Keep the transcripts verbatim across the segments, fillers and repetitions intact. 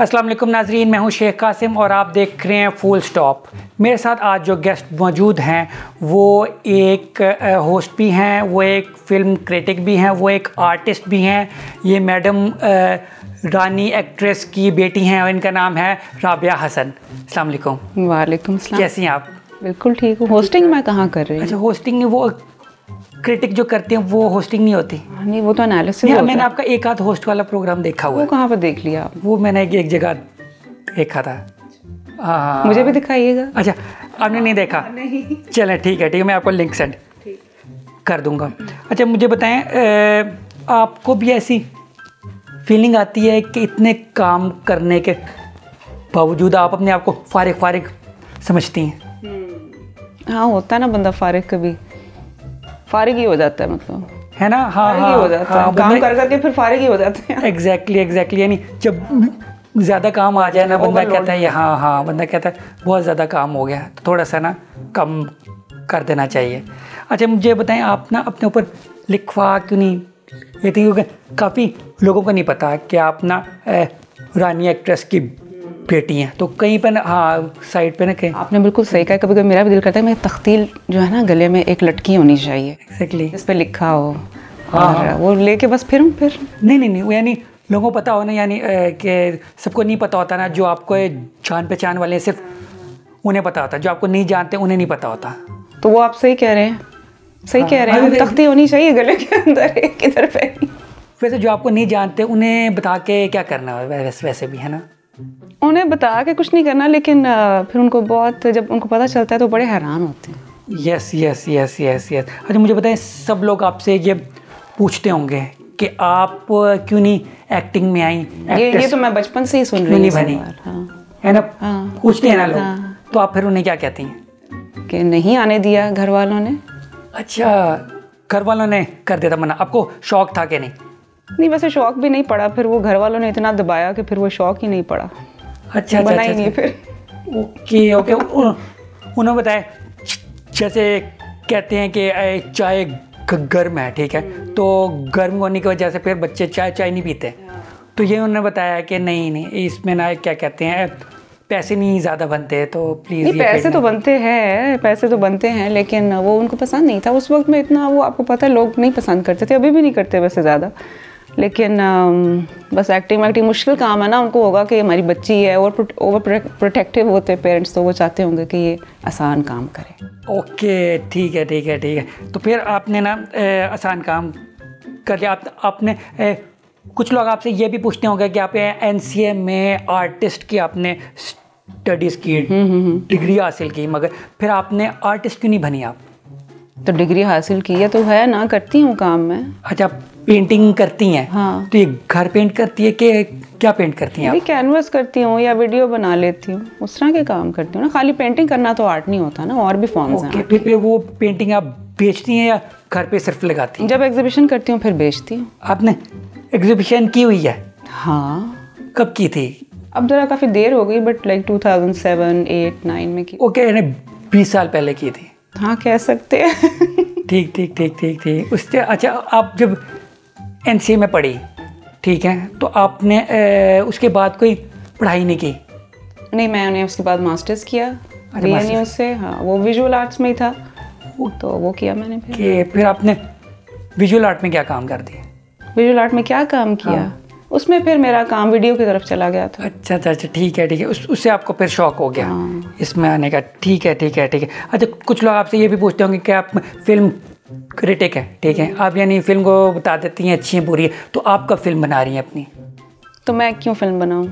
अस्सलाम वालेकुम नाजरीन, मैं हूं शेख कासिम और आप देख रहे हैं फुल स्टॉप। मेरे साथ आज जो गेस्ट मौजूद हैं वो एक होस्ट भी हैं, वो एक फ़िल्म क्रिटिक भी हैं, वो एक आर्टिस्ट भी हैं। ये मैडम रानी एक्ट्रेस की बेटी हैं और इनका नाम है राबिया हसन। अस्सलाम वालेकुम। वालेकुम सलाम। कैसी हैं आप? बिल्कुल ठीक हूँ। होस्टिंग मैं कहाँ कर रही हूँ? अच्छा, होस्टिंग वो क्रिटिक जो करते हैं वो होस्टिंग नहीं होती? नहीं, वो तो एनालिसिस होता है। मैंने आपका एक आध होस्ट वाला प्रोग्राम देखा हुआ है। वो कहाँ पर देख लिया आप? वो मैंने एक जगह देखा था। हाँ, मुझे भी दिखाइएगा। अच्छा, आपने नहीं देखा? नहीं। चलें, ठीक है ठीक है, मैं आपको लिंक सेंड कर दूंगा। अच्छा, मुझे बताएं, आपको भी ऐसी फीलिंग आती है कि इतने काम करने के बावजूद आप अपने आप को फारिग फारिग समझती हैं? हाँ, होता है ना, बंदा फारिग कभी फारिग ही हो जाता है, मतलब है ना। हाँ हाँ, हो जाता है। हाँ, काम कर करके फिर फारिग ही हो जाते हैं। एग्जैक्टली एग्जैक्टली, यानी जब ज़्यादा काम आ जाए ना, बंदा कहता है हाँ हाँ बंदा कहता है बहुत ज़्यादा काम हो गया, तो थोड़ा सा ना कम कर देना चाहिए। अच्छा, मुझे बताएं, आप ना अपने ऊपर लिखवा क्यों नहीं लेती? क्योंकि काफ़ी लोगों को नहीं पता कि आप ना रानी एक्ट्रेस की बेटी हैं, तो कहीं पर हाँ साइड पे ना कहीं। आपने बिल्कुल सही कहा। कभी कभी मेरा भी दिल करता है मेरी तख्तील जो है ना गले में एक लटकी होनी चाहिए। एक्जैक्टली, इस पे लिखा हो। हाँ, वो लेके बस फिर फिर नहीं नहीं नहीं यानी लोगों को पता हो ना, यानी कि सबको नहीं पता होता ना। जो आपको जान पहचान वाले हैं सिर्फ उन्हें पता होता है, जो आपको नहीं जानते उन्हें नहीं पता होता। तो वो आप सही कह रहे हैं, सही कह रहे हैं, तख्ती होनी चाहिए गले के अंदर एक इधर पे। वैसे जो आपको नहीं जानते उन्हें बता के क्या करना है? वैसे भी है ना, उन्हें बता के कुछ नहीं करना, लेकिन फिर उनको बहुत जब उनको पता चलता है तो बड़े हैरान होते हैं। Yes yes yes yes yes. अच्छा, मुझे बताएं, सब लोग आपसे ये पूछते होंगे कि आप क्यों नहीं एक्टिंग में आई? ये ये तो मैं बचपन से ही सुन रही हूँ, है ना, पूछते हैं ना लोग। तो आप फिर उन्हें क्या कहती हैं? कि नहीं आने दिया घर वालों ने। अच्छा, घर वालों ने कर दिया था मना? आपको शौक था कि नहीं? नहीं, वैसे शौक भी नहीं पड़ा, फिर वो घर वालों ने इतना दबाया कि फिर वो शौक ही नहीं पड़ा। अच्छा, बना ही नहीं फिर। Okay okay. उन्होंने बताया, जैसे कहते हैं कि चाय गर्म है, ठीक है, तो गर्म होने की वजह से फिर बच्चे चाय चाय नहीं पीते, तो ये उन्होंने बताया कि नहीं नहीं इसमें ना क्या कहते हैं पैसे नहीं ज़्यादा बनते, तो प्लीज़। पैसे तो बनते हैं, पैसे तो बनते हैं, लेकिन वो उनको पसंद नहीं था उस वक्त में इतना। वो आपको पता है लोग नहीं पसंद करते थे, अभी भी नहीं करते वैसे ज़्यादा, लेकिन बस एक्टिंग एक्टिंग मुश्किल काम है ना। उनको होगा कि हमारी बच्ची है, और ओवर प्रोटेक्टिव होते हैं पेरेंट्स, तो वो चाहते होंगे कि ये आसान काम करें। ओके, ठीक है ठीक है ठीक है। तो फिर आपने ना ए, आसान काम कर लिया। आप, आपने ए, कुछ लोग आपसे ये भी पूछते होंगे कि आप एन सी ए में आर्टिस्ट की आपने स्टडीज़ की, डिग्री हासिल की, मगर फिर आपने आर्टिस्ट क्यों नहीं बनी? आप तो डिग्री हासिल की है तो है ना, करती हूँ काम मैं। अच्छा, पेंटिंग करती हैं? हाँ। तो ये घर पेंट करती है कि क्या पेंट करती हैं आप? कैनवस करती हूँ या वीडियो बना लेती हूँ, उस तरह के काम करती हूँ ना। खाली पेंटिंग करना तो आर्ट नहीं होता ना, और भी फॉर्म्स हैं। फिर फिर वो पेंटिंग आप बेचती हैं या घर पे सिर्फ लगाती हैं? जब एग्जीबिशन करती हूँ फिर बेचती हूँ। आपने एग्जीबिशन की हुई है? हाँ। कब की थी? अब जरा काफ़ी देर हो गई, but like two thousand seven eight nine में की। ओके, यानी बीस साल पहले की थी। हाँ, कह सकते हैं। ठीक ठीक ठीक ठीक ठीक। उससे अच्छा, आप जब एन सी ए में पढ़ी, ठीक है, तो आपने ए, उसके बाद कोई पढ़ाई नहीं की? नहीं, मैंने उसके बाद मास्टर्स किया बी एन यू से। हाँ, वो विजुअल आर्ट्स में ही था, तो वो किया मैंने। फिर फिर आपने विजुअल आर्ट में क्या काम कर दिया? विजुअल आर्ट में क्या काम किया? हाँ। उसमें फिर मेरा काम वीडियो की तरफ चला गया था। अच्छा अच्छा अच्छा, ठीक है ठीक है। उस उससे आपको फिर शौक हो गया? हाँ। इसमें आने का। ठीक है ठीक है ठीक है। अच्छा, कुछ लोग आपसे ये भी पूछते होंगे कि आप फिल्म क्रिटिक है, ठीक है, आप यानी फिल्म को बता देती हैं अच्छी है बुरी है, तो आप कब फिल्म बना रही हैं अपनी? तो मैं क्यों फिल्म बनाऊँ?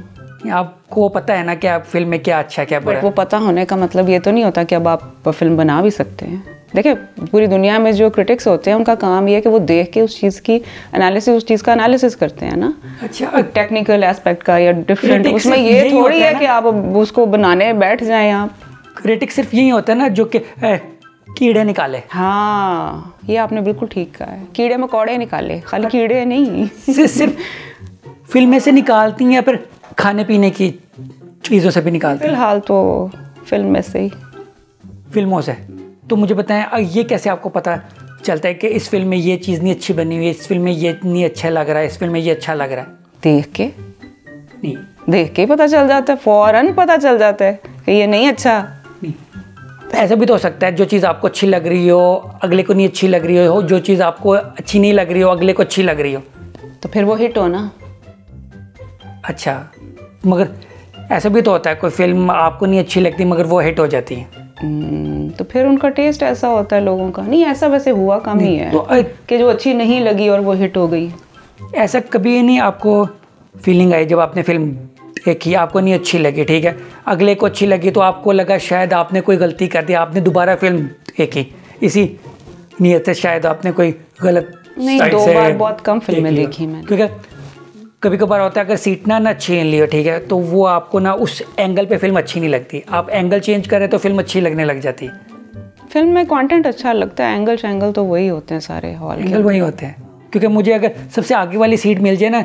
आपको पता है ना कि आप फिल्म में क्या अच्छा क्या बुरा। वो पता होने का मतलब ये तो नहीं होता कि अब आप फिल्म बना भी सकते हैं। देखिए, पूरी दुनिया में जो क्रिटिक्स होते हैं उनका काम ये है कि वो देख के उस चीज़ की एनालिसिस, उस चीज़ का एनालिसिस करते हैं ना। अच्छा, टेक्निकल एस्पेक्ट का या डिफरेंट, उसमें ये थोड़ी है कि आप उसको बनाने बैठ जाएं। आप क्रिटिक सिर्फ यही होता है ना जो कि कीड़े निकाले। हाँ, ये आपने बिल्कुल ठीक कहा है, कीड़े मकोड़े निकाले, खाली कीड़े नहीं, सिर्फ फिल्में से निकालती हैं या फिर खाने पीने की चीज़ों से भी निकालती हैं। फिलहाल तो फिल्म में से ही, फिल्मों से। तो मुझे बताएं, ये कैसे आपको पता चलता है कि इस फिल्म में ये चीज़ नहीं अच्छी बनी हुई है, इस फिल्म में ये नहीं अच्छा लग रहा है, इस फिल्म में ये अच्छा लग रहा है? देख के नहीं, देख के पता चल जाता है, फौरन पता चल जाता है कि ये नहीं अच्छा। ऐसा भी तो हो सकता है जो चीज़ आपको अच्छी लग रही हो अगले को नहीं अच्छी लग रही हो, जो चीज़ आपको अच्छी नहीं लग रही हो अगले को अच्छी लग रही हो, तो फिर वो हिट हो ना। अच्छा, मगर ऐसा भी तो होता है कोई फिल्म आपको नहीं अच्छी लगती मगर वो हिट हो जाती है, तो फिर उनका टेस्ट ऐसा होता है लोगों का। नहीं, ऐसा वैसे हुआ कम ही है तो, कि जो अच्छी नहीं लगी और वो हिट हो गई। ऐसा कभी नहीं आपको फीलिंग आई जब आपने फिल्म देखी आपको नहीं अच्छी लगी, ठीक है, अगले को अच्छी लगी तो आपको लगा शायद आपने कोई गलती कर दी, आपने दोबारा फिल्म देखी इसी नीयत से शायद आपने कोई गलत नहीं, दो बार बहुत कम फिल्में देखी मैंने, क्योंकि कभी कभार होता है अगर सीट ना ना छीन लियो, ठीक है, तो वो आपको ना उस एंगल पे फिल्म अच्छी नहीं लगती, आप एंगल चेंज करें तो फिल्म अच्छी लगने लग जाती। फिल्म में कंटेंट अच्छा लगता है, एंगल एंगल तो वही होते हैं सारे हॉल एंगल वही होते हैं, क्योंकि मुझे अगर सबसे आगे वाली सीट मिल जाए ना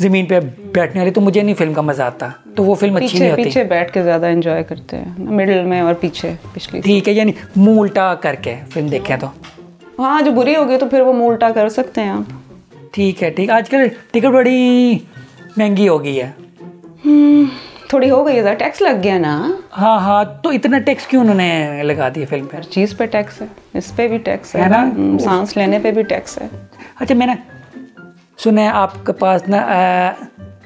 ज़मीन पे बैठने वाली तो मुझे नहीं फिल्म का मज़ा आता, तो वो फिल्म अच्छी नहीं होती। पीछे बैठ के ज़्यादा एंजॉय करते हैं, मिडिल में और पीछे पिछली, ठीक है, यानी मुँह उल्टा करके फिल्म देखें तो हाँ जो बुरी होगी तो फिर वो मुँह उल्टा कर सकते हैं आप, ठीक है ठीक। आजकल टिकट बड़ी महंगी हो गई है, थोड़ी हो गई है, टैक्स लग गया ना। हाँ हाँ, तो इतना टैक्स क्यों उन्होंने लगा दिया फिल्म पे? हर चीज़ पे टैक्स है, इस पे भी टैक्स है, है ना, सांस लेने पे भी टैक्स है। अच्छा, मैंने सुना है आपके पास ना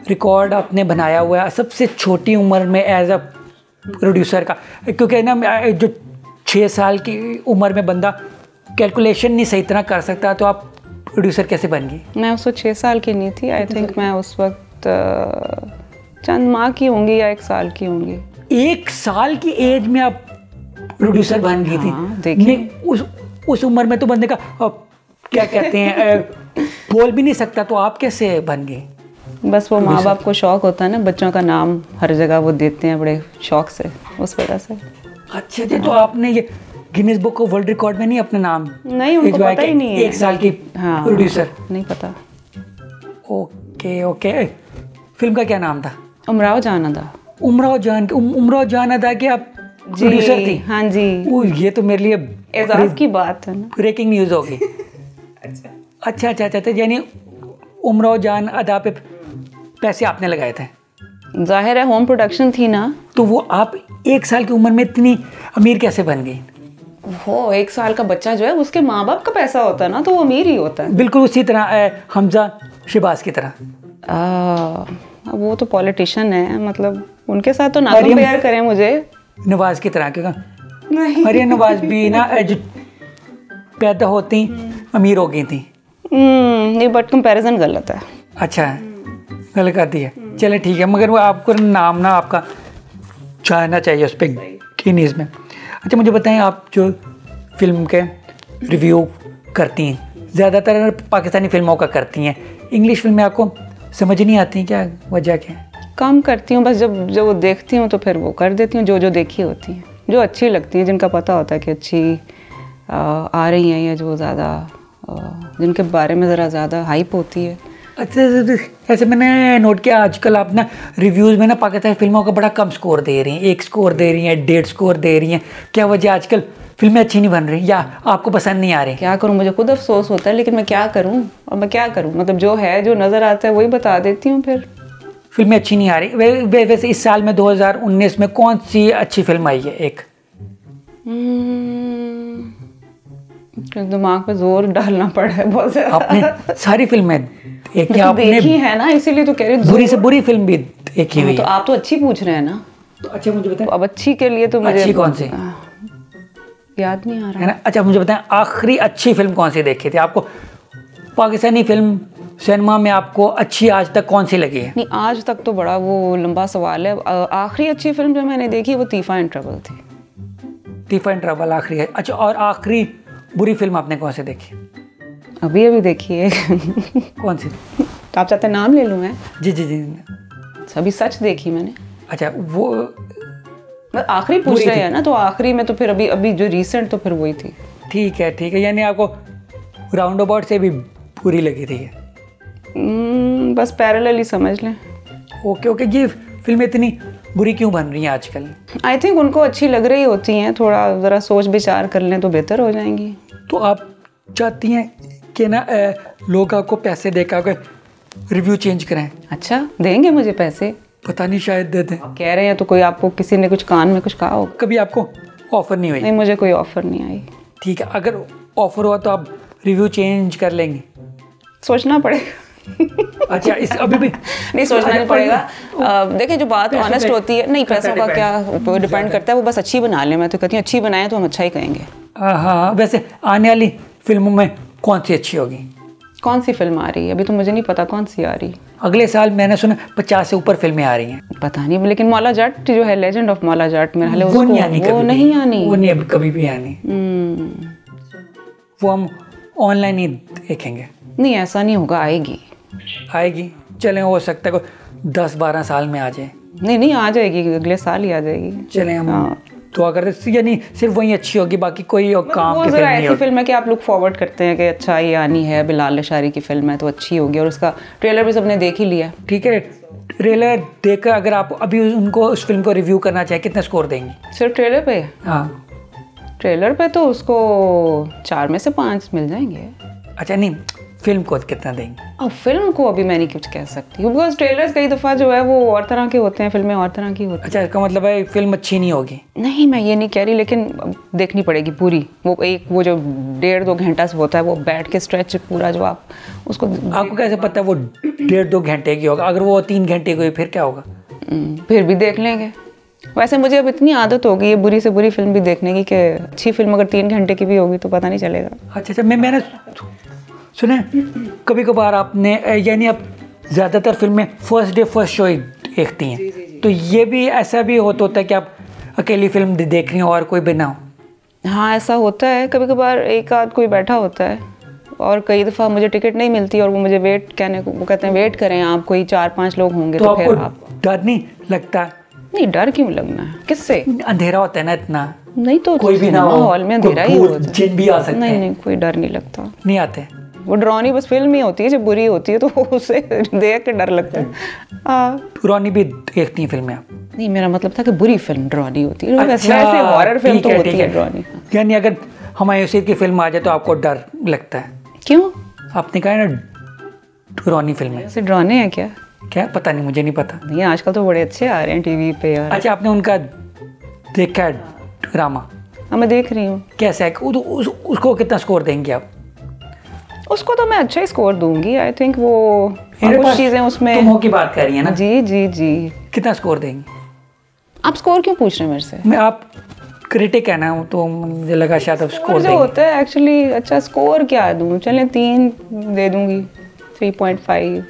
रिकॉर्ड आपने बनाया हुआ है सबसे छोटी उम्र में एज अ प्रोड्यूसर का, क्योंकि ना जो छः साल की उम्र में बंदा कैलकुलेशन नहीं सही तरह कर सकता, तो आप प्रोड्यूसर कैसे बन गई? मैं उस वक्त छः साल की नहीं थी, आई थिंक मैं उस वक्त चंद माह की होंगी या एक साल की होंगी। एक साल की एज में आप प्रोड्यूसर बन गई हाँ, थी। देखिए उस उस उम्र में तो बंदे का क्या कहते हैं बोल भी नहीं सकता, तो आप कैसे बन गए? बस वो माँ बाप को शौक होता है ना, बच्चों का नाम हर जगह वो देते हैं बड़े शौक से, उस वजह से। अच्छा जी, तो आपने ये Guinness Book of World Record में नहीं अपना नाम नहीं, उनको पता ही नहीं है, एक साल की हाँ, प्रोड्यूसर नहीं पता। ओके ओके, फिल्म का क्या नाम था? उमराव जान अदा। उमराव जान उमराव जान अदा के आप प्रोड्यूसर थी? हाँ जी। ओ, ये तो मेरे लिए एजाज की बात है ना, ब्रेकिंग न्यूज होगी। अच्छा अच्छा अच्छा अच्छा, यानी उमराव जान अदा पे पैसे आपने लगाए थे? जाहिर है होम प्रोडक्शन थी ना। तो वो आप एक साल की उम्र में इतनी अमीर कैसे बन गई? वो एक साल का बच्चा जो है उसके माँ बाप का पैसा होता है ना, तो वो अमीर ही होता है। बिल्कुल उसी तरह हमजा शिबाज की तरह। आ, वो तो पॉलिटिशियन है, मतलब उनके साथ तो ना कंपेयर करें मुझे नवाज की तरह, क्योंकि नहीं मरियम नवाज भी ना पैदा होती अमीर हो गई थी। नहीं, बट कंपैरिजन गलत है। अच्छा है, गलत कर दी है, चले ठीक है, मगर वो आपको नाम ना आपका चाहना चाहिए उस पर गिनीज में। अच्छा मुझे बताएं, आप जो फिल्म के रिव्यू करती हैं ज़्यादातर पाकिस्तानी फिल्मों का करती हैं, इंग्लिश फिल्में आपको समझ नहीं आती, क्या वजह क्या है? कम करती हूँ बस, जब जब वो देखती हूँ तो फिर वो कर देती हूँ जो जो देखी होती हैं, जो अच्छी लगती हैं, जिनका पता होता है कि अच्छी आ, आ रही हैं, या जो ज़्यादा जिनके बारे में ज़रा ज़्यादा हाइप होती है। अच्छा, ऐसे मैंने नोट किया आजकल आप ना रिव्यूज़ में ना पाकिस्तानी फिल्मों का बड़ा कम स्कोर दे रही हैं, एक स्कोर दे रही हैं, डेढ़ स्कोर दे रही हैं, क्या वजह? आजकल फिल्में अच्छी नहीं बन रही या आपको पसंद नहीं आ रही? क्या करूं, मुझे खुद अफसोस होता है, लेकिन मैं क्या करूं, और मैं क्या करूं, मतलब जो है जो नज़र आता है वही बता देती हूँ। फिर फिल्में अच्छी नहीं आ रही। वे, वे, वैसे इस साल में दो हज़ार उन्नीस में कौन सी अच्छी फिल्म आई है? एक दिमाग पे जोर डालना पड़ा है बहुत ज़्यादा। आपने सारी फिल्में एक देखी है ना, इसीलिए तो कह रही हूँ बुरी से बुरी फिल्म भी देखी हुई है। तो आप तो अच्छी पूछ रहे हैं ना, तो अच्छा मुझे बताएं, तो अब अच्छी के लिए तो मुझे अच्छी कौन सी याद नहीं आ रहा है ना। अच्छा मुझे बताएं, आखिरी अच्छी फिल्म कौन सी देखी थी आपको? पाकिस्तानी फिल्म सिनेमा में आपको अच्छी आज तक कौन सी लगी है? नहीं, आज तक तो बड़ा वो लंबा सवाल है। आखिरी अच्छी फिल्म जो मैंने देखी वो तीफा इंटरवल थी। तीफा इंटरवल आखिरी है। अच्छा, और आखिरी बुरी फिल्म आपने कौन सी देखी? अभी अभी देखी है। कौन सी? तो आप चाहते नाम ले लूँ मैं? जी जी जी, अभी सच देखी मैंने। अच्छा, वो आखिरी पूछ रहे हैं ना, तो आखिरी में तो फिर अभी अभी जो रिसेंट तो फिर वही थी। ठीक है ठीक है, यानी आपको राउंड अबाउट से भी बुरी लगी थी? न, बस पैरेलल ही समझ लें। ओके ओके, ये फिल्में इतनी बुरी क्यों बन रही हैं आजकल? आई थिंक उनको अच्छी लग रही होती हैं, थोड़ा ज़रा सोच विचार कर लें तो बेहतर हो जाएंगी। तो आप चाहती हैं कि ना लोग आपको पैसे देकर रिव्यू चेंज करें? अच्छा, देंगे मुझे पैसे? पता नहीं शायद दे दें। कह रहे हैं तो कोई आपको किसी ने कुछ कान में कुछ कहा हो? कभी आपको ऑफर नहीं हुई? नहीं, मुझे कोई ऑफर नहीं आई। ठीक है, अगर ऑफर हुआ तो आप रिव्यू चेंज कर लेंगे? सोचना पड़ेगा। अच्छा, इस अभी भी नहीं सोचना नहीं पड़ेगा। देखें, जो बात ऑनेस्ट होती है, नहीं पैसों का क्या डिपेंड करता है, वो बस अच्छी बना लें। मैं तो कहती हूँ अच्छी बनाएं तो हम अच्छा ही कहेंगे। हाँ, वैसे आने वाली फिल्मों में कौन सी अच्छी होगी? कौन सी फिल्म आ रही है? अभी तो मुझे नहीं पता कौन सी आ रही। अगले साल मैंने सुना पचास से ऊपर फिल्में आ रही हैं। पता नहीं, लेकिन मौला जाट जो है, लेजेंड ऑफ मौला जाट, मेरा हाल वो नहीं आनी, वो नहीं आनी, वो नहीं कभी भी आनी। वो हम ऑनलाइन ही देखेंगे। नहीं, ऐसा नहीं होगा, आएगी आएगी। चलें, हो सकता है दस बारह साल में आ जाए। नहीं नहीं, आ जाएगी, अगले साल ही आ जाएगी। चलें, हम दुआ करते, यानी सिर्फ वही अच्छी होगी, बाकी कोई और काम की फिल्म नहीं होगी। ऐसी फिल्म है कि आप लोग फॉरवर्ड करते हैं कि अच्छा ये आनी है, बिलाल अशारी की फिल्म है तो अच्छी होगी, और उसका ट्रेलर भी सबने देख ही लिया। ठीक है, ट्रेलर देखकर अगर आप अभी उनको उस फिल्म को रिव्यू करना चाहे, कितना स्कोर देंगे सिर्फ ट्रेलर पे? हाँ, ट्रेलर पे तो उसको चार में से पाँच मिल जाएंगे। अच्छा, नहीं, फिल्म को कितना देंगे? अब फिल्म को अभी मैं नहीं कुछ कह सकती, बिकॉज ट्रेलर्स कई दफ़ा जो है वो और तरह के होते हैं, फिल्में और तरह की होती हैं। अच्छा, इसका मतलब है फिल्म अच्छी नहीं होगी? नहीं, मैं ये नहीं कह रही, लेकिन देखनी पड़ेगी पूरी। वो एक वो जो डेढ़ दो घंटा से होता है, वो बैठ के स्ट्रेच पूरा जो आप उसको, आपको कैसे पता है वो डेढ़ दो घंटे की होगा? अगर वो तीन घंटे की फिर क्या होगा? फिर भी देख लेंगे। वैसे मुझे अब इतनी आदत होगी ये बुरी से बुरी फिल्म भी देखने की कि अच्छी फिल्म अगर तीन घंटे की भी होगी तो पता नहीं चलेगा। अच्छा अच्छा, मैं मैंने सुने कभी कभार आपने, यानी आप ज़्यादातर फिल्में फर्स्ट डे फर्स्ट शो ही देखती हैं। जी, जी, जी। तो ये भी ऐसा भी होता होता है कि आप अकेली फिल्म देख रही हो और कोई भी ना हो? हाँ, ऐसा होता है कभी कभार, एक आध कोई बैठा होता है, और कई दफ़ा मुझे टिकट नहीं मिलती और वो मुझे वेट कहने को, वो कहते हैं वेट करें आप, कोई चार पाँच लोग होंगे। तो फिर आपको डर नहीं लगता? नहीं, डर क्यों लगना है, किससे? अंधेरा होता है ना इतना। नहीं तो कोई भी ना हॉल में अंधेरा ही होता है, जिन भी आ सकते हैं। नहीं नहीं, कोई डर नहीं लगता। नहीं आते वो डरावनी, बस फिल्म ही होती है जब बुरी होती है तो उसे देख के डर लगता है। डरावनी भी देखती हैं फिल्में आप? नहीं, मेरा मतलब था कि बुरी फिल्म डरावनी होती है। अच्छा, वैसे हॉरर फिल्म तो होती है डरावनी। यानी अगर हमारे उसी की फिल्म आ जाए तो आपको डर लगता है? क्यों? आपने कहा है ना डरावनी फिल्में। ऐसे डरावने हैं क्या? क्या पता नहीं, मुझे नहीं पता। नहीं, आजकल तो बड़े अच्छे आ रहे हैं टीवी पे यार। अच्छा, आपने उनका देखा है ड्रामा? हाँ, मैं देख रही हूँ। कैसा है उसको, कितना स्कोर देंगे आप उसको? तो मैं अच्छा ही स्कोर दूंगी, आई थिंक। वो कुछ चीज़ें उसमें तुम हो की बात कर रही है ना? जी जी जी। कितना स्कोर देंगे आप? स्कोर क्यों पूछ रहे हैं मेरे से? मैं, आप क्रिटिक है ना, तो मुझे लगा शायद आप स्कोर देंगे। होता है एक्चुअली। अच्छा, स्कोर क्या दूँ? चलें, तीन दे दूँगी, थ्री पॉइंट फाइव।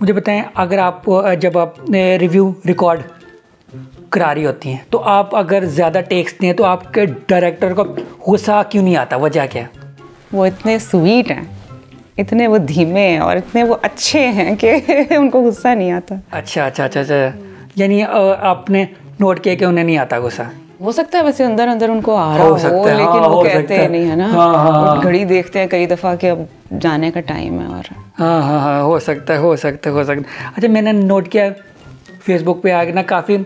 मुझे बताएं, अगर आप जब आप रिव्यू रिकॉर्ड करा रही होती हैं तो आप अगर ज़्यादा टेक्स दें तो आपके डायरेक्टर को गुस्सा क्यों नहीं आता? वजह क्या है? वो इतने स्वीट हैं, इतने वो धीमे हैं, और इतने वो अच्छे हैं कि उनको गुस्सा नहीं आता। अच्छा अच्छा अच्छा अच्छा, यानी आपने नोट किया कि उन्हें नहीं आता गुस्सा? हो सकता है, वैसे अंदर अंदर उनको आ रहा हो, हो लेकिन हाँ, वो कहते हैं नहीं, है ना। हाँ, हाँ, घड़ी देखते हैं कई दफ़ा कि अब जाने का टाइम है, और हाँ हाँ हाँ, हो सकता है, हो सकता है, हो सकता है। अच्छा, मैंने नोट किया फेसबुक पे आगे ना काफ़ी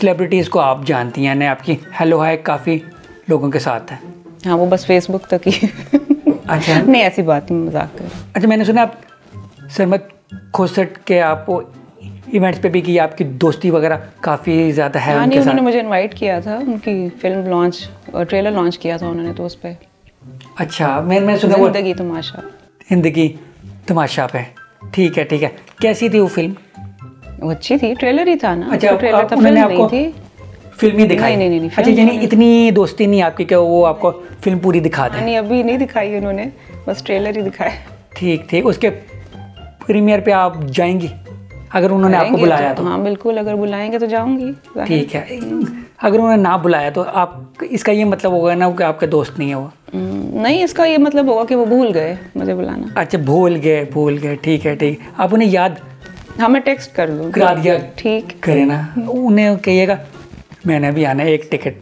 सेलिब्रिटीज़ को आप जानती हैं, ना आपकी हेलो हाय काफ़ी लोगों के साथ है। हाँ, वो बस फेसबुक तक ही। अच्छा, नहीं, ऐसी बात नहीं, मजाक कर। अच्छा, मैंने सुना आप सरमद खोसट के आप इवेंट्स पे भी की, आपकी दोस्ती वगैरह काफ़ी ज़्यादा है। हाँ, नहीं, उन्होंने मुझे इनवाइट किया था, उनकी फिल्म लॉन्च, ट्रेलर लॉन्च किया था उन्होंने, तो उस पर। अच्छा, मैं मैंने सुना जिंदगी तमाशा, जिंदगी तमाशा पे। ठीक है ठीक है, कैसी थी वो फिल्म? वो अच्छी थी, ट्रेलर ही था ना। अच्छा, ट्रेलर था, फिल्म नहीं थी। फिल्म ही दिखाई? नहीं नहीं नहीं। अच्छा, यानी इतनी दोस्ती नहीं आपकी क्या वो आपको फिल्म पूरी दिखा दें? नहीं, अभी नहीं दिखाई उन्होंने, बस ट्रेलर ही दिखाया। ठीक ठीक, उसके प्रीमियर पे आप जाएंगी अगर उन्होंने आपको बुलाया तो? हाँ बिल्कुल, अगर बुलाएंगे तो जाऊंगी। ठीक है, अगर उन्होंने ना बुलाया तो आप, इसका ये मतलब होगा ना कि आपके दोस्त नहीं है वो? नहीं, इसका ये मतलब होगा कि वो भूल गए मुझे बुलाना। अच्छा, भूल गए भूल गए। ठीक है ठीक, आप उन्हें याद? हाँ, मैं टेक्स्ट कर दूँ, करा दिया। ठीक करे ना, उन्हें कहिएगा मैंने भी आना, एक टिकट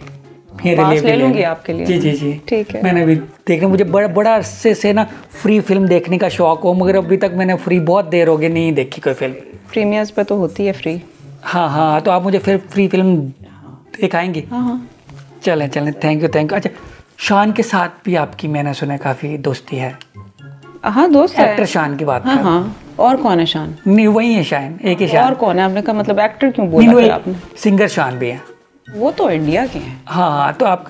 ले लूँगी आपके लिए। जी जी जी, ठीक है। मैंने भी देखना, मुझे बड़ा बड़ा अरसे से ना फ्री फिल्म देखने का शौक हो, मगर अभी तक मैंने फ्री बहुत देर हो गई नहीं देखी कोई फिल्म। प्रीमियर्स पर तो होती है फ्री। हाँ हाँ, तो आप मुझे फिर फ्री फिल्म दिखाएंगी? हाँ हाँ, चलें चलें, थैंक यू थैंक यू। अच्छा, शान के साथ भी आपकी मैंने सुना काफ़ी दोस्ती है? हाँ, दोस्त है, एक्टर शान की बात? हाँ हाँ, और कौन है शान? नहीं वही है शान, एक ही शान। और कौन है आपने कहा, मतलब एक्टर क्यों बोला आपने? सिंगर शान भी है, वो तो इंडिया के हैं। हाँ तो आप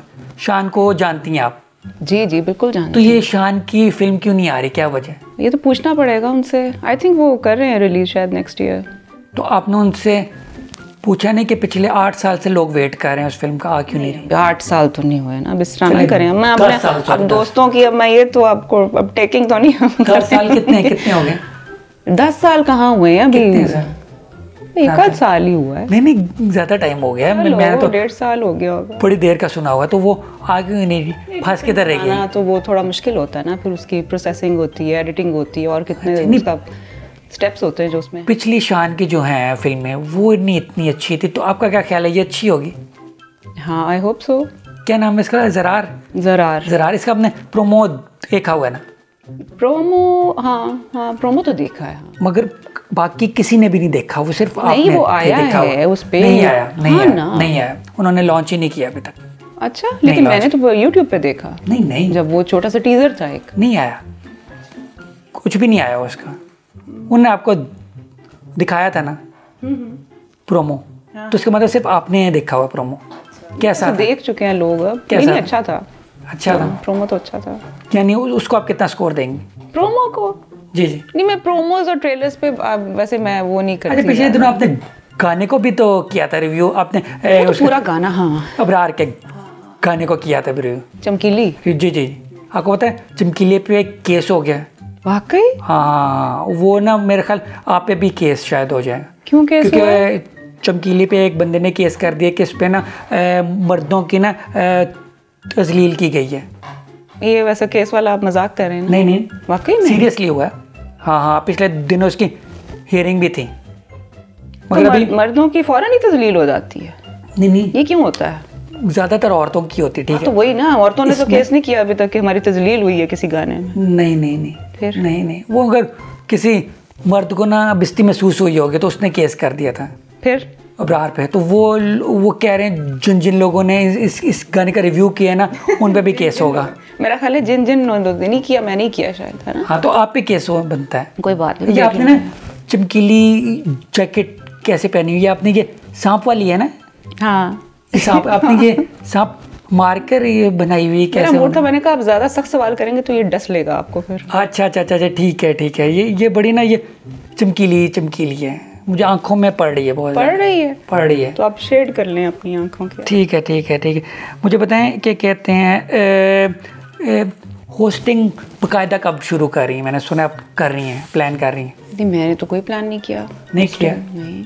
शान को जानती हैं आप? जी जी बिल्कुल जानती। तो ये शान की फिल्म क्यों नहीं आ रही, क्या वजह? ये तो पूछना पड़ेगा उनसे। आई थिंक वो कर रहे हैं रिलीज शायद नेक्स्ट ईयर। तो आपने उनसे पूछा नहीं कि पिछले आठ साल से लोग वेट कर रहे हैं उस फिल्म का, आ क्यों नहीं रही? आठ साल तो नहीं हुए ना, अब इस तरह नहीं करें। मैं अपने अब दोस्तों की अब मैं ये तो आपको अब टेकिंग तो नहीं कर साल कितने कितने हो गए? दस साल कहाँ हुए हैं अभी, एक आध साल ही हुआ है। नहीं नहीं ज्यादा टाइम हो गया है, मैंने तो डेढ़ साल हो गया होगा। बड़ी देर का सुना हुआ, तो वो आगे नहीं फंस किधर रह गया? तो वो थोड़ा मुश्किल होता है ना, फिर उसकी प्रोसेसिंग होती है, एडिटिंग होती है और कितने उसका स्टेप्स होते हैं जो उसमें। पिछली शान की जो है फिल्में वो नहीं इतनी अच्छी थी, तो आपका क्या ख्याल है ये अच्छी होगी? हाँ आई होप सो। क्या नाम है इसका? जरार। जरार जरार इसका आपने प्रोमो देखा हुआ है ना? प्रोमो हाँ हाँ प्रोमो तो देखा है, मगर बाकी किसी ने भी नहीं देखा, वो सिर्फ आपने वो आया देखा है उस पे। नहीं आया नहीं हाँ आया, ना। नहीं आया, उन्होंने लॉन्च ही नहीं किया अभी तक। अच्छा लेकिन मैंने तो YouTube पे देखा। नहीं नहीं जब वो छोटा सा टीजर था एक, नहीं आया कुछ भी नहीं आया उसका। उन्होंने आपको दिखाया था ना प्रोमो, तो उसके मतलब सिर्फ आपने देखा हुआ प्रोमो? कैसा देख चुके हैं लोग अब, कैसा? अच्छा था, अच्छा था प्रोमो तो अच्छा था। यानी उसको आप कितना स्कोर देंगे प्रोमो को? जी जी नहीं मैं प्रोमोज और ट्रेलर्स पे वैसे मैं वो नहीं करती। अरे पिछले दिनों आपने गाने को भी तो किया था रिव्यू, आपने तो पूरा गाना हाँ अबरार के गाने को किया था रिव्यू, चमकीली। जी जी आपको पता है चमकीली पे एक केस हो गया वाकई? हाँ वो ना मेरे ख्याल आप पे भी केस शायद हो जाए। क्यों केस? क्योंकि चमकीली पे एक बंदे ने केस कर दिया कि इस पे ना मर्दों की ना तजलील की गई है। ये वैसा केस वाला आप मजाक कर रहे हैं? नहीं नहीं वाकई में सीरियसली हुआ है। हाँ हाँ पिछले दिनों उसकी हियरिंग भी थी। मतलब तो मर्दों की फौरन ही तजलील हो जाती है? नहीं नहीं ये क्यों होता है? ज्यादातर औरतों की होती है। ठीक है तो वही ना, औरतों ने तो केस नहीं किया अभी तक कि हमारी तजलील हुई है किसी गाने में। नहीं नहीं नहीं फिर नहीं नहीं वो अगर किसी मर्द को ना बेइज्जती महसूस हुई होगी तो उसने केस कर दिया था फिर अबरार पे, तो वो वो कह रहे हैं जिन जिन लोगों ने इस इस गाने का रिव्यू किया है ना उन पे भी केस होगा। मेरा ख्याल है जिन जिन लोगों ने नहीं किया, मैं नहीं किया शायद, है ना? हाँ तो आप पे केस हो बनता है। कोई बात नहीं। ये आपने ना चमकीली जैकेट कैसे पहनी हुई है आपने? ये सांप वाली है ना? हाँ सांप आपने ये सांप मारकर ये बनाई हुई कैसे? मेरा मूड था, मैंने कहा आप ज्यादा सख्त सवाल करेंगे तो ये डस लेगा आपको फिर। अच्छा अच्छा अच्छा ठीक है ठीक है। ये ये बड़ी ना ये चमकीली चमकीली है, मुझे आंखों में पड़ रही है, बहुत पड़ रही है पड़ रही है तो आप शेड कर लें अपनी आंखों की। ठीक है ठीक है ठीक है। मुझे बताएं क्या कहते हैं होस्टिंग बकायदा कब शुरू कर रही हैं? मैंने सुना आप कर रही हैं, प्लान कर रही हैं। नहीं मैंने तो कोई प्लान नहीं किया। नहीं किया? नहीं।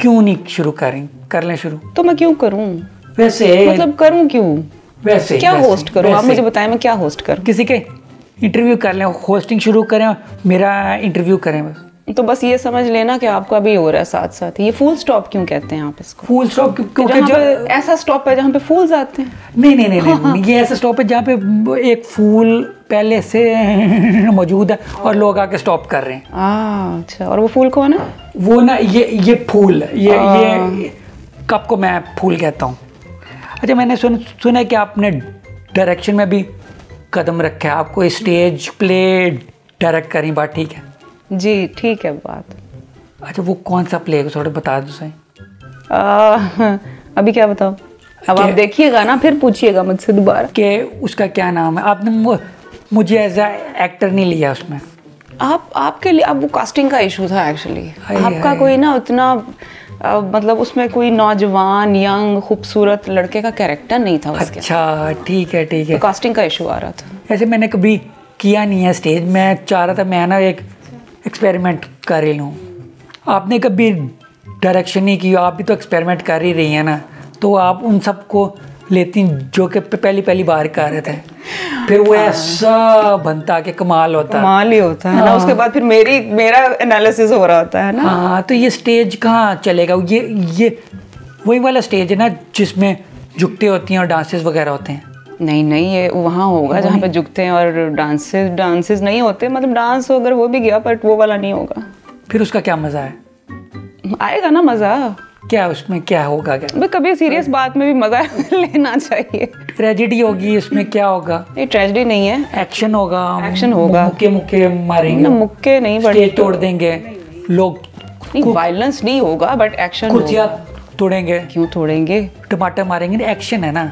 क्यों नहीं शुरू कर रही? कर लें शुरू। तो मैं क्यों करूँ वैसे, मतलब करूँ क्यों वैसे, क्या होस्ट करूँ? आप मुझे बताएं मैं क्या होस्ट करूँ? किसी के इंटरव्यू कर लें, होस्टिंग शुरू करें, मेरा इंटरव्यू करें बस। तो बस ये समझ लेना कि आपका भी हो रहा है साथ साथ। ये फुल स्टॉप क्यों कहते हैं आप इसको? फुल स्टॉप क्योंकि जो ऐसा स्टॉप है जहाँ पे फूल आते हैं। नहीं नहीं नहीं, हाँ। नहीं ये ऐसा स्टॉप है जहाँ पे एक फूल पहले से मौजूद है और लोग आके स्टॉप कर रहे हैं। आ, अच्छा और वो फूल कौन है? वो ना ये ये फूल ये आ, ये कप को मैं फूल कहता हूँ। अच्छा मैंने सुन सुना कि आपने डायरेक्शन में भी कदम रखा है, आपको स्टेज प्ले डायरेक्ट करी, बात ठीक है? जी ठीक है बात। अच्छा वो कौन सा प्ले है थोड़ा बता दो सही। आ, अभी क्या बताओ, अब आप देखिएगा ना फिर पूछिएगा मुझसे दोबारा कि उसका क्या नाम है। आपने मुझे एज आ एक्टर नहीं लिया उसमें? आप आपके लिए अब वो कास्टिंग का इशू था एक्चुअली, आपका कोई ना उतना आ, मतलब उसमें कोई नौजवान यंग खूबसूरत लड़के का कैरेक्टर नहीं था उसके। अच्छा ठीक है ठीक है। तो कास्टिंग का इशू आ रहा था। ऐसे मैंने कभी किया नहीं है स्टेज, मैं चाह रहा था मैं ना एक एक्सपेरिमेंट कर ही लूँ। आपने कभी डायरेक्शन नहीं की, आप भी तो एक्सपेरिमेंट कर ही रही हैं ना, तो आप उन सबको लेती जो कि पहली पहली बार कर रहे थे, फिर वो ऐसा बनता कि कमाल होता कमाल ही होता है ना। उसके बाद फिर मेरी मेरा एनालिसिस हो रहा होता है ना। हाँ तो ये स्टेज कहाँ चलेगा? ये ये वही वाला स्टेज है ना जिसमें झुकते होती हैं और डांसेस वगैरह होते हैं? नहीं नहीं ये वहाँ होगा जहाँ पे झुकते हैं और डांसेस डांसेस नहीं होते, मतलब डांस अगर हो भी गया बट वो वाला नहीं होगा। फिर उसका क्या मज़ा है? आएगा ना मज़ा, क्या उसमें क्या होगा, क्या कभी सीरियस बात में भी मजा लेना चाहिए। ट्रेजेडी होगी, इसमें क्या होगा? ये ट्रेजेडी नहीं है, एक्शन होगा। एक्शन होगा, मुक्के मुक्के मारेंगे, मुक्के नहीं पड़े, तोड़ देंगे लोग। वायलेंस नहीं होगा बट एक्शन। कुर्सियाँ तोड़ेंगे। क्यों तोड़ेंगे? टमाटर मारेंगे। एक्शन है ना,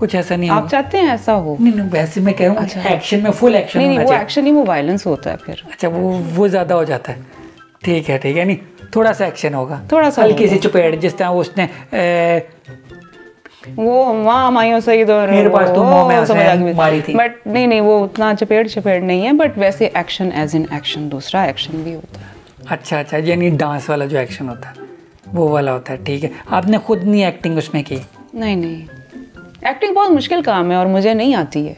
कुछ ऐसा नहीं। आप चाहते हैं ऐसा हो? नहीं नहीं, वैसे मैं कह रहा हूँ। अच्छा, एक्शन में फुल एक्शन। नहीं नहीं, वो एक्शन ही, वो वायलेंस होता है फिर। अच्छा, वो वो ज़्यादा हो जाता है। ठीक है ठीक है, नहीं थोड़ा सा एक्शन होगा, थोड़ा सा हल्की सी चपेट, जिस तरह उसने ए, वो वहाँ माइयों से मेरे पास तो में मारी थी। बट नहीं नहीं, वो उतना चपेट चपेट नहीं है, बट वैसे एक्शन एज इन एक्शन, दूसरा एक्शन भी होता है। अच्छा अच्छा, यानी डांस वाला जो एक्शन होता है वो वाला होता है। ठीक है, आपने खुद नहीं एक्टिंग उसमें की? नहीं नहीं, एक्टिंग बहुत मुश्किल काम है और मुझे नहीं आती है,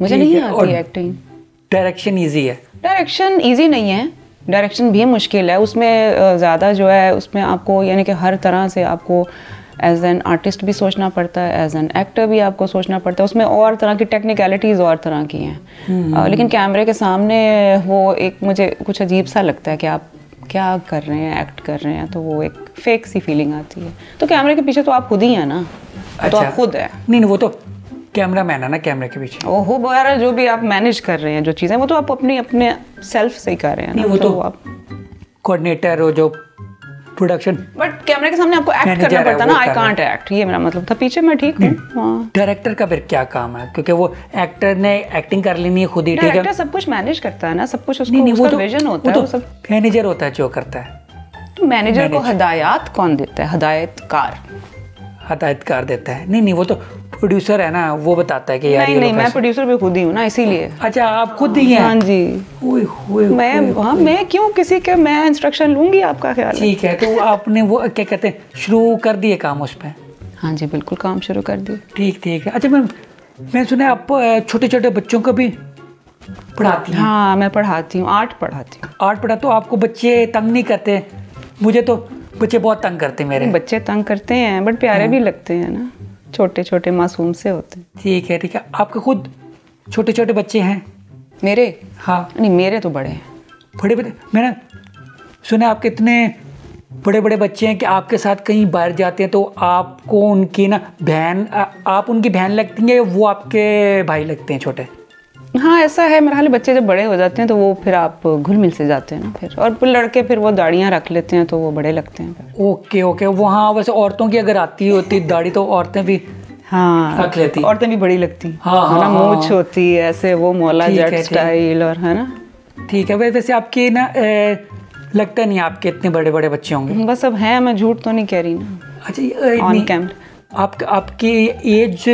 मुझे नहीं आती एक्टिंग। डायरेक्शन ईजी है? डायरेक्शन ईजी नहीं है, डायरेक्शन भी मुश्किल है। उसमें ज़्यादा जो है, उसमें आपको यानी कि हर तरह से आपको एज एन आर्टिस्ट भी सोचना पड़ता है, एज एन एक्टर भी आपको सोचना पड़ता है। उसमें और तरह की टेक्निकलिटीज़ और तरह की हैं, लेकिन कैमरे के सामने वो एक मुझे कुछ अजीब सा लगता है कि आप क्या कर रहे हैं, एक्ट कर रहे हैं, तो वो एक फेक सी फीलिंग आती है। तो कैमरे के पीछे तो आप खुद ही हैं ना। अच्छा, तो आप खुद है? नहीं नहीं, वो तो कैमरा मैन है ना कैमरे के पीछे। ओहो, वगैरह जो भी आप मैनेज कर रहे हैं, जो चीज़ें, वो तो आप अपने अपने सेल्फ से ही कर रहे हैं। नहीं, वो तो, तो आप कोऑर्डिनेटर हो जो प्रोडक्शन। बट कैमरे के सामने आपको एक्ट करना पड़ता है ना। आई कांट एक्ट, ये मेरा मतलब था। पीछे मैं ठीक हूँ। डायरेक्टर का फिर क्या काम है, क्योंकि वो एक्टर ने एक्टिंग कर लेनी है खुद ही। डायरेक्टर सब कुछ मैनेज करता है ना, सब कुछ उसको, उसका विजन होता है, वो सब। मैनेजर होता है जो करता है। तो मैनेजर को हदायत कौन देता है? हदायतकार, हदायतकार देता है। नहीं नहीं, वो तो प्रोड्यूसर है ना, वो बताता है कि यार नहीं, ये नहीं, मैं प्रोड्यूसर भी खुद ही हूँ ना, इसीलिए। अच्छा, आप खुद ही हैं? हाँ जी। ओए होए, मैं हाँ, मैं क्यों किसी के, मैं इंस्ट्रक्शन लूँगी, आपका ख्याल। ठीक है, तो आपने वो क्या कहते हैं, शुरू कर दिए काम उस पर? हाँ जी, बिल्कुल काम शुरू कर दिए। ठीक ठीक है। अच्छा मैम, मैंने सुना आप छोटे छोटे बच्चों को भी पढ़ाती हैं? हाँ, मैं पढ़ाती हूँ, आर्ट पढ़ाती हूँ। आर्ट पढ़ा, तो आपको बच्चे तंग नहीं करते? मुझे तो बच्चे बहुत तंग करते हैं। मेरे बच्चे तंग करते हैं बट प्यारे भी लगते हैं ना, छोटे छोटे मासूम से होते हैं। ठीक है ठीक है। आपके खुद छोटे छोटे बच्चे हैं? मेरे? हाँ। नहीं, मेरे तो बड़े हैं। बड़े बड़े? मैंने सुना आपके इतने बड़े बड़े बच्चे हैं कि आपके साथ कहीं बाहर जाते हैं तो आपको उनकी ना बहन, आप उनकी बहन लगती हैं, वो आपके भाई लगते हैं छोटे? हाँ, ऐसा है। मेरे हाल बच्चे जब बड़े हो जाते हैं तो वो फिर आप घुल मिल से जाते हैं ना फिर, और लड़के फिर वो दाढ़ियाँ रख लेते हैं तो वो बड़े लगते हैं। ओके ओके, वो हाँ। वैसे औरतों की अगर आती होती दाढ़ी तो औरतें भी हाँ रख लेती, औरतें भी बड़ी लगती हैं। हाँ हाँ, मूछ होती है ऐसे, वो मौला जट स्टाइल, और है ना। ठीक है। वैसे आपके ना लगता नहीं आपके इतने बड़े बड़े बच्चे होंगे? बस अब हैं, मैं झूठ तो नहीं कह रही ना। अच्छा, ऑन कैमरा। आप आपकी एज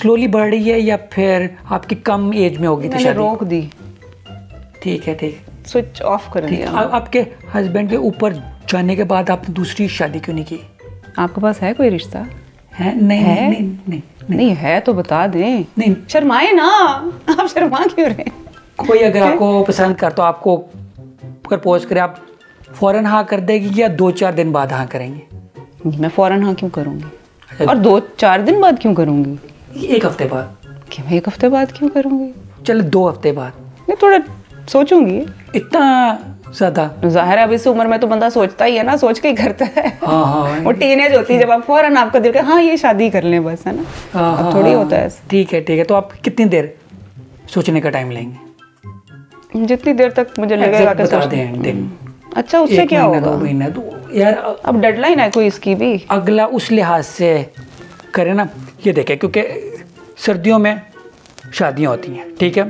स्लोली बढ़ रही है या फिर आपकी कम एज में होगी? मैंने रोक दी। ठीक है ठीक, स्विच ऑफ कर दिया। आपके हस्बैंड के ऊपर जाने के बाद आपने दूसरी शादी क्यों नहीं की? आपके पास है कोई रिश्ता? है? नहीं है? नहीं, नहीं, नहीं, नहीं नहीं है तो बता दें। नहीं, शर्माए ना आप, शर्मा क्यों रहे? कोई अगर आपको पसंद कर तो आपको प्रपोज करे, आप फौरन हाँ कर देगी या दो चार दिन बाद हाँ करेंगे? मैं फौरन हाँ क्यों करूँगी, और दो चार दिन बाद क्यों करूँगी? एक हफ्ते बाद। क्या मैं एक हफ्ते बाद क्यों करूँगी? चलो दो हफ्ते बाद। नहीं, थोड़ा सोचूंगी। इतना ज़्यादा? ज़ाहिर है अब इस उम्र में तो बंदा सोचता ही है ना, सोच के ही करता है। हाँ हाँ, वो टीनेज होती है जब आप फौरन आपको दिल कर हाँ ये शादी कर लें बस, है ना। हाँ हाँ, थोड़ी होता है। ठीक है ठीक है। तो आप कितनी देर सोचने का टाइम लेंगे? जितनी देर तक मुझे लगेगा कि सोच दें। अच्छा, उससे क्या होगा? दो महीना तो यार, अब डेडलाइन है कोई इसकी भी? अगला उस लिहाज से करें ना, ये देखें, क्योंकि सर्दियों में शादियां होती हैं। ठीक है,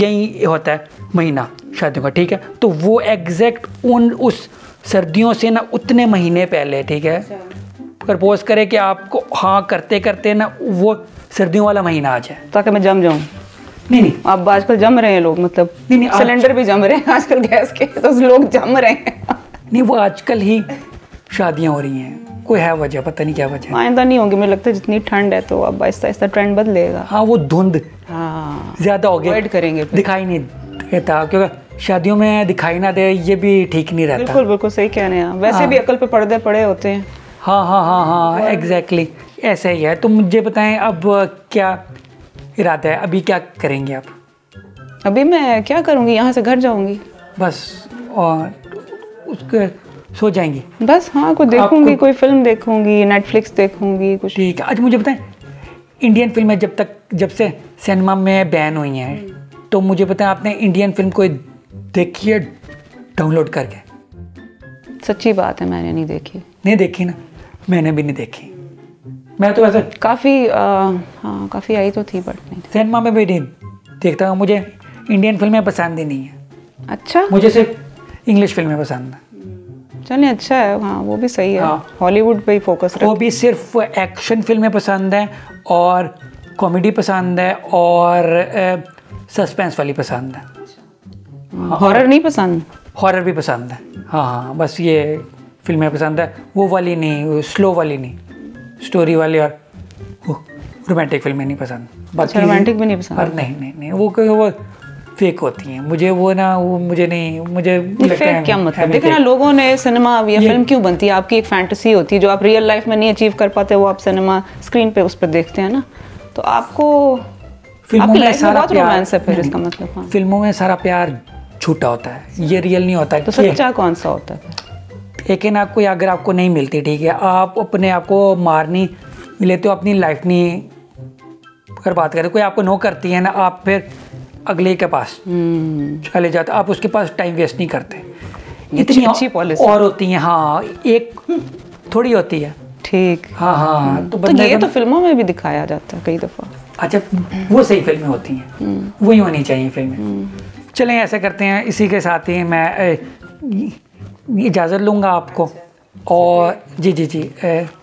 यही होता है महीना शादियों का। ठीक है, तो वो एग्जैक्ट उन उस सर्दियों से ना उतने महीने पहले, ठीक है, प्रपोज करे कि आपको हाँ करते करते ना वो सर्दियों वाला महीना आ जाए, ताकि मैं जम जाऊँ। नहीं नहीं, अब आजकल जम रहे हैं लोग, मतलब नहीं नहीं, सिलेंडर भी जम रहे हैं आजकल, गैस के तो लोग जम रहे हैं। नहीं, वो आजकल ही शादियाँ हो रही हैं, कोई है वजह, पता नहीं क्या वजह। आइंदा नहीं होंगे, मुझे लगता है जितनी ठंड है तो अब आहिस्ता आहिस्ता ट्रेंड बदलेगा। हाँ, वो धुंध हाँ ज़्यादा हो गया, वेट करेंगे, दिखाई नहीं देता, क्योंकि शादियों में दिखाई ना दे ये भी ठीक नहीं रहता। बिल्कुल बिल्कुल सही कह रहे हैं। वैसे हाँ, भी अकल पे पर्दे पड़े होते हैं। हाँ हाँ हाँ हाँ, एग्जैक्टली ऐसा ही है। तो मुझे बताएं, अब क्या इरादा है, अभी क्या करेंगे आप? अभी मैं क्या करूँगी, यहाँ से घर जाऊँगी बस, और उसके सो जाएंगी बस। हाँ को देखूंगी, कोई फिल्म देखूंगी, नेटफ्लिक्स देखूंगी कुछ। ठीक है, आज मुझे बताएं इंडियन फिल्में जब तक जब से सिनेमा में बैन हुई हैं तो मुझे बताएं आपने इंडियन फिल्म कोई देखी है डाउनलोड करके? सच्ची बात है मैंने नहीं देखी। नहीं देखी ना? मैंने भी नहीं देखी। मैं तो वैसे काफ़ी हाँ काफ़ी आई तो थी बट नहीं, सिनेमा में भी नहीं देखता हूँ। मुझे इंडियन फिल्में पसंद ही नहीं है। अच्छा, मुझे सिर्फ इंग्लिश फिल्में पसंद है। चलिए अच्छा है, हाँ वो भी सही है। हॉलीवुड पे ही फोकस रख। वो भी सिर्फ एक्शन फिल्में पसंद है और कॉमेडी पसंद है और ए, सस्पेंस वाली पसंद है। हॉरर नहीं पसंद? हॉरर भी पसंद है हाँ हाँ, बस ये फिल्में पसंद है। वो वाली नहीं, स्लो वाली नहीं, स्टोरी वाली और रोमांटिक फिल्में नहीं पसंद। बाकी रोमांटिक भी नहीं पसंद? और नहीं नहीं नहीं वो वो फेक होती हैं मुझे वो ना, वो मुझे नहीं मुझे लगता है। क्या मतलब? देखो ना लोगों ने सिनेमा या फिल्म क्यों बनती है? आपकी एक फैंटेसी होती है जो आप रियल लाइफ में नहीं अचीव कर पाते, वो आप सिनेमा स्क्रीन पे उस पर देखते हैं ना। तो आपको फिल्मों में सारा रोमांस है फिर इसका मतलब? हाँ। फिल्मों में सारा प्यार झूठा होता है, ये रियल नहीं होता है। तो सच्चा कौन सा होता है? लेकिन आपको अगर आपको नहीं मिलती, ठीक है, आप अपने आप को मार नहीं लेते हो, अपनी लाइफ नहीं। अगर बात करें कोई आपको नो करती है ना, आप फिर अगले के पास चले जाते, आप उसके पास टाइम वेस्ट नहीं करते। इतनी अच्छी पॉलिसी और होती है हाँ, एक थोड़ी होती है। ठीक हाँ हाँ, तो, तो ये तो फिल्मों में भी दिखाया जाता है कई दफ़ा। अच्छा, वो सही फिल्में होती हैं, वही होनी चाहिए फिल्में। चलें ऐसे करते हैं, इसी के साथ ही मैं इजाज़त लूँगा आपको। और जी जी जी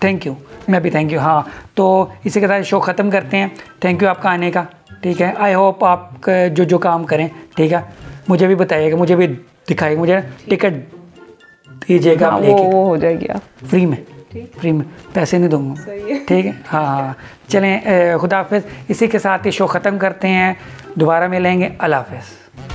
थैंक यू, मैं भी थैंक यू। हाँ तो इसी के साथ शो ख़त्म करते हैं। थैंक यू आपका आने का, ठीक है। आई होप आप जो जो काम करें, ठीक है, मुझे भी बताइएगा, मुझे भी दिखाइएगा, मुझे टिकट दीजिएगा। हाँ, वो, वो हो जाएगा फ्री में, फ्री में, पैसे नहीं दूंगा, ठीक है। हाँ हाँ चलें, खुदा हाफिज़। इसी के साथ ये शो ख़त्म करते हैं, दोबारा मिलेंगे। अल्लाह हाफिज़।